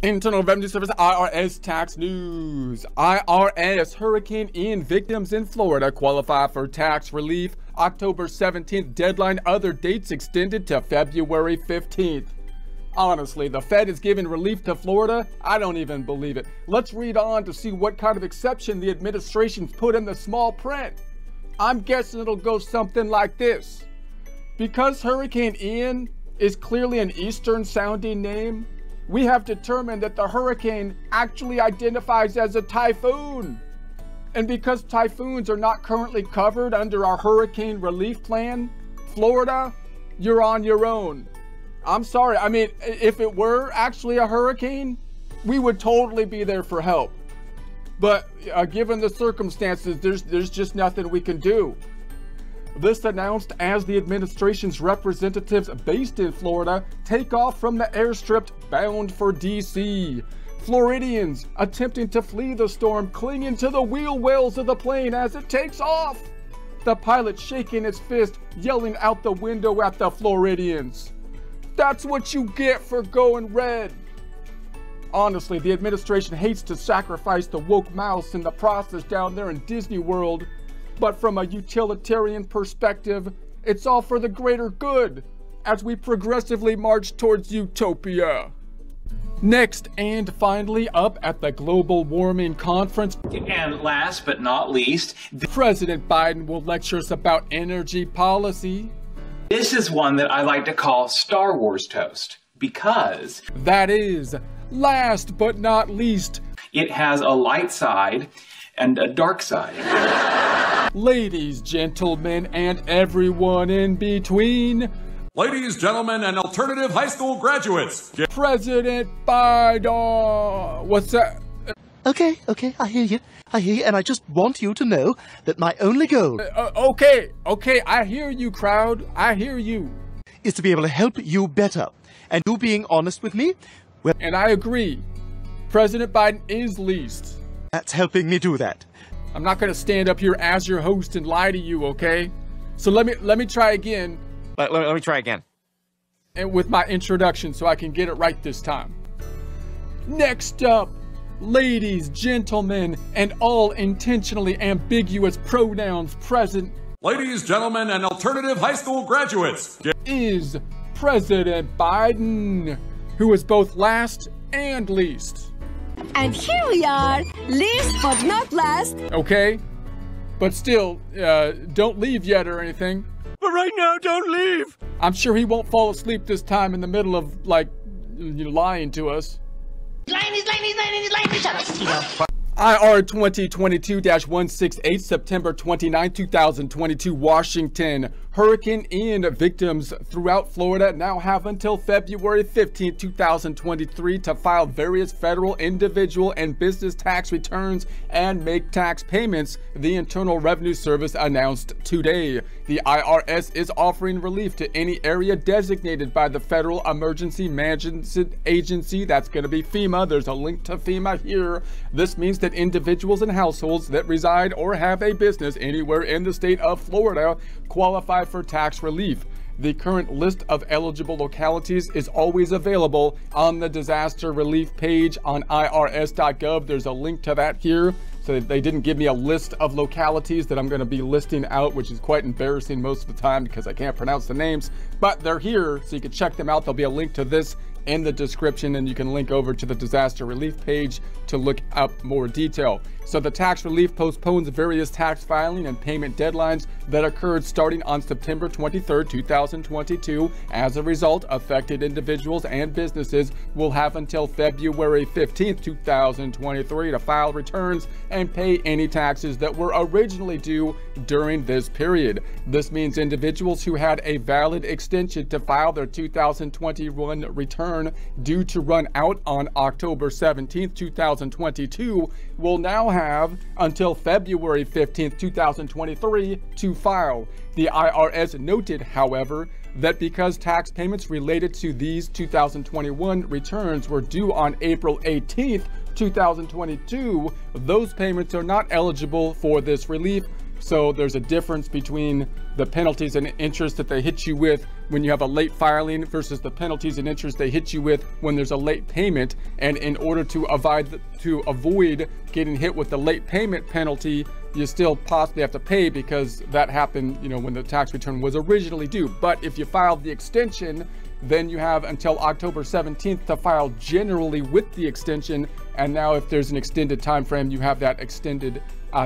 Internal Revenue Service IRS tax news. IRS Hurricane Ian victims in Florida qualify for tax relief. October 17th deadline, other dates extended to February 15th. Honestly, the Fed is giving relief to Florida? I don't even believe it. Let's read on to see what kind of exception the administration's put in the small print. I'm guessing it'll go something like this. Because Hurricane Ian is clearly an Eastern sounding name, we have determined that the hurricane actually identifies as a typhoon. And because typhoons are not currently covered under our hurricane relief plan, Florida, you're on your own. I'm sorry. I mean, if it were actually a hurricane, we would totally be there for help. But given the circumstances, there's just nothing we can do. This announced as the administration's representatives based in Florida take off from the airstrip bound for D.C. Floridians attempting to flee the storm clinging to the wheel wells of the plane as it takes off. The pilot shaking his fist, yelling out the window at the Floridians. That's what you get for going red. Honestly, the administration hates to sacrifice the woke mouse in the process down there in Disney World. But from a utilitarian perspective, it's all for the greater good as we progressively march towards utopia. Next and finally up at the Global Warming Conference, and last but not least, President Biden will lecture us about energy policy. This is one that I like to call Star Wars toast because that is, last but not least, it has a light side and a dark side. Ladies, gentlemen, and everyone in between. Ladies, gentlemen, and alternative high school graduates. President Biden. What's that? Okay, I hear you, and I just want you to know that my only goal... Okay, I hear you, crowd. I hear you. ...is to be able to help you better. And you being honest with me... Well, and I agree. President Biden is least. That's helping me do that. I'm not going to stand up here as your host and lie to you, okay? So let me try again. Let me try again. And with my introduction so I can get it right this time. Next up, ladies, gentlemen, and all intentionally ambiguous pronouns present. Ladies, gentlemen, and alternative high school graduates. Is President Biden, who is both last and least. And here we are, least but not last. Okay, but still, don't leave yet or anything. But right now, don't leave. I'm sure he won't fall asleep this time in the middle of, like, lying to us. He's lying, shut up, Tito. IR 2022-168, September 29, 2022, Washington. Hurricane Ian victims throughout Florida now have until February 15, 2023 to file various federal, individual, and business tax returns and make tax payments, the Internal Revenue Service announced today. The IRS is offering relief to any area designated by the Federal Emergency Management Agency. That's going to be FEMA. There's a link to FEMA here. This means that individuals and households that reside or have a business anywhere in the state of Florida qualify for tax relief. The current list of eligible localities is always available on the disaster relief page on IRS.gov. There's a link to that here. So they didn't give me a list of localities that I'm going to be listing out, which is quite embarrassing most of the time because I can't pronounce the names, but they're here so you can check them out. There'll be a link to this in the description, and you can link over to the disaster relief page to look up more detail. So the tax relief postpones various tax filing and payment deadlines that occurred starting on September 23, 2022. As a result, affected individuals and businesses will have until February 15, 2023 to file returns and pay any taxes that were originally due during this period. This means individuals who had a valid extension to file their 2021 return due to run out on October 17, 2022, will now have until February 15, 2023 to file. The IRS noted, however, that because tax payments related to these 2021 returns were due on April 18, 2022, those payments are not eligible for this relief. So there's a difference between the penalties and interest that they hit you with when you have a late filing versus the penalties and interest they hit you with when there's a late payment. And in order to avoid getting hit with the late payment penalty, you still possibly have to pay, because that happened, you know, when the tax return was originally due. But if you filed the extension, then you have until October 17th to file generally with the extension. And now if there's an extended time frame, you have that extended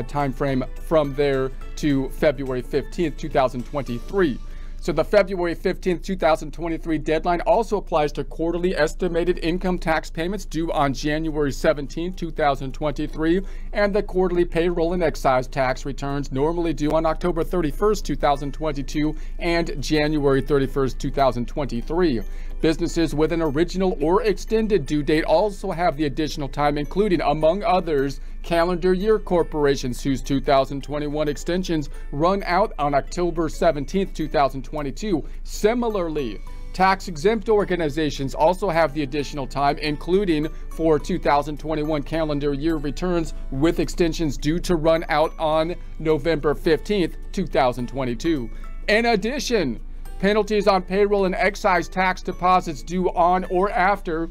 time frame from there to February 15th, 2023. So the February 15th, 2023 deadline also applies to quarterly estimated income tax payments due on January 17th, 2023, and the quarterly payroll and excise tax returns normally due on October 31st, 2022 and January 31st, 2023. Businesses with an original or extended due date also have the additional time, including, among others, calendar year corporations whose 2021 extensions run out on October 17th, 2022. Similarly, tax-exempt organizations also have the additional time, including for 2021 calendar year returns with extensions due to run out on November 15th, 2022. In addition, penalties on payroll and excise tax deposits due on or after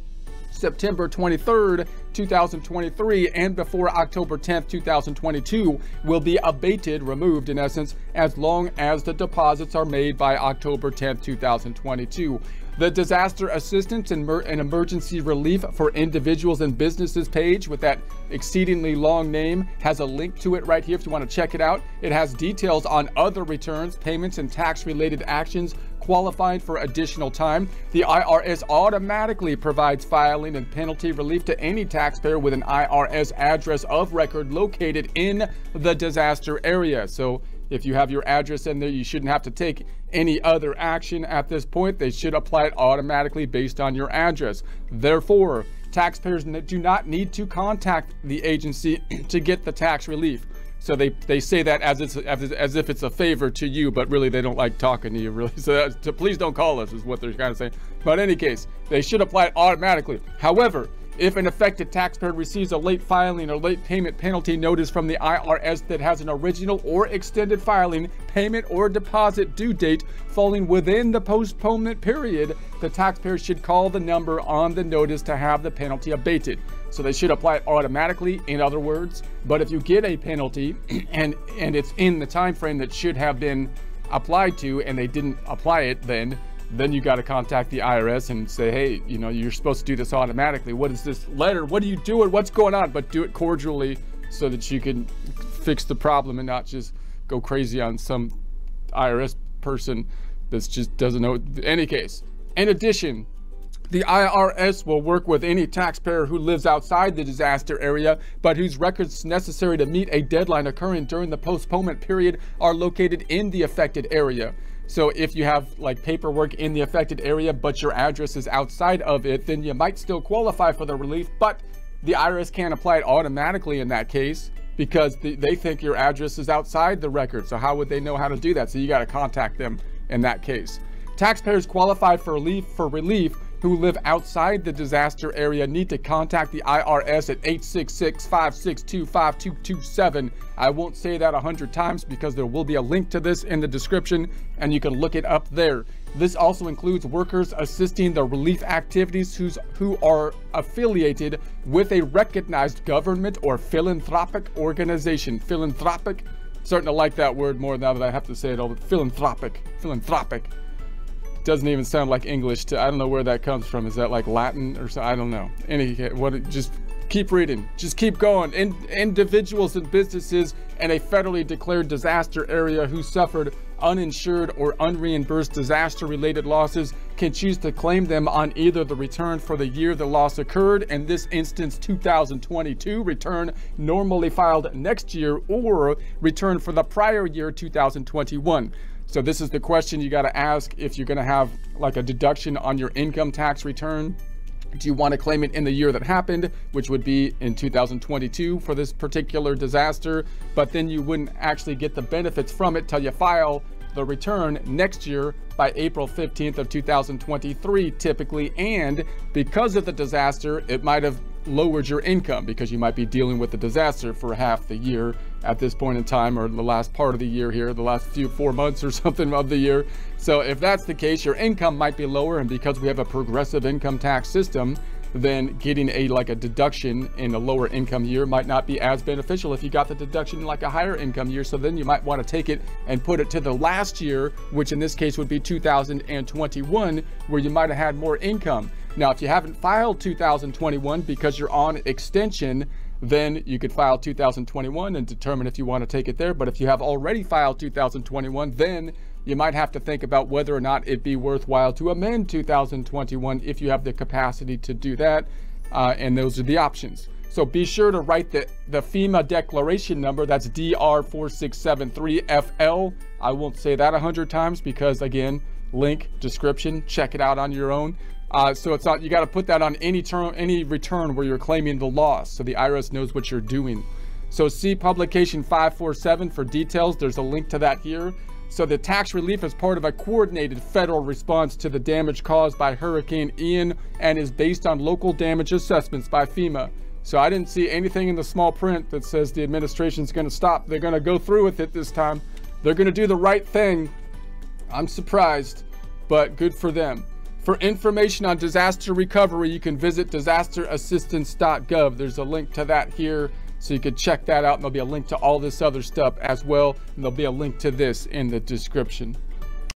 September 23rd, 2023 and before October 10th, 2022 will be abated, removed in essence, as long as the deposits are made by October 10th, 2022. The Disaster Assistance and Emergency Relief for Individuals and Businesses page, with that exceedingly long name, has a link to it right here if you want to check it out. It has details on other returns, payments, and tax-related actions qualifying for additional time. The IRS automatically provides filing and penalty relief to any taxpayer with an IRS address of record located in the disaster area. So if you have your address in there, you shouldn't have to take any other action at this point. They should apply it automatically based on your address. Therefore, taxpayers do not need to contact the agency to get the tax relief. So they say that as if it's a favor to you, but really they don't like talking to you, really. So please don't call us is what they're kind of saying. But in any case, they should apply it automatically. However, if an affected taxpayer receives a late filing or late payment penalty notice from the IRS that has an original or extended filing, payment, or deposit due date falling within the postponement period, the taxpayer should call the number on the notice to have the penalty abated. So they should apply it automatically, in other words. But if you get a penalty and it's in the time frame that should have been applied to and they didn't apply it, then you got to contact the IRS and say, hey, you know, you're supposed to do this automatically. What is this letter? What are you doing? What's going on? But do it cordially so that you can fix the problem and not just go crazy on some IRS person that just doesn't know. In any case, in addition, the IRS will work with any taxpayer who lives outside the disaster area, but whose records necessary to meet a deadline occurring during the postponement period are located in the affected area. So if you have like paperwork in the affected area, but your address is outside of it, then you might still qualify for the relief, but the IRS can't apply it automatically in that case because they think your address is outside the record. So how would they know how to do that? So you got to contact them in that case. Taxpayers qualified for relief who live outside the disaster area need to contact the IRS at 866-562-5227. I won't say that 100 times because there will be a link to this in the description and you can look it up there. This also includes workers assisting the relief activities who are affiliated with a recognized government or philanthropic organization. Philanthropic, starting to like that word more now that I have to say it all, but philanthropic. Doesn't even sound like English to, I don't know where that comes from. Is that like Latin or so? I don't know. Just keep reading, just keep going. Individuals and businesses in a federally declared disaster area who suffered uninsured or unreimbursed disaster related losses can choose to claim them on either the return for the year the loss occurred, in this instance 2022 return normally filed next year, or return for the prior year 2021. So this is the question you got to ask if you're going to have like a deduction on your income tax return. Do you want to claim it in the year that happened, which would be in 2022 for this particular disaster, but then you wouldn't actually get the benefits from it till you file the return next year by April 15th of 2023 typically, and because of the disaster, it might have lowered your income because you might be dealing with the disaster for half the year at this point in time, or the last part of the year here, the last few 4 months or something of the year. So if that's the case, your income might be lower, and because we have a progressive income tax system, then getting a deduction in a lower income year might not be as beneficial if you got the deduction in like a higher income year. So then you might want to take it and put it to the last year, which in this case would be 2021, where you might have had more income. Now, if you haven't filed 2021 because you're on extension, then you could file 2021 and determine if you want to take it there. But if you have already filed 2021, then you might have to think about whether or not it'd be worthwhile to amend 2021 if you have the capacity to do that. And those are the options. So be sure to write the FEMA declaration number. That's DR4673FL. I won't say that 100 times because, again, link, description, check it out on your own. So it's not, you got to put that on any return where you're claiming the loss, so the IRS knows what you're doing. So see publication 547 for details. There's a link to that here. So the tax relief is part of a coordinated federal response to the damage caused by Hurricane Ian and is based on local damage assessments by FEMA. So I didn't see anything in the small print that says the administration's going to stop. They're going to go through with it this time. They're going to do the right thing. I'm surprised, but good for them. For information on disaster recovery, you can visit disasterassistance.gov. There's a link to that here, so you can check that out. And there'll be a link to all this other stuff as well. And there'll be a link to this in the description.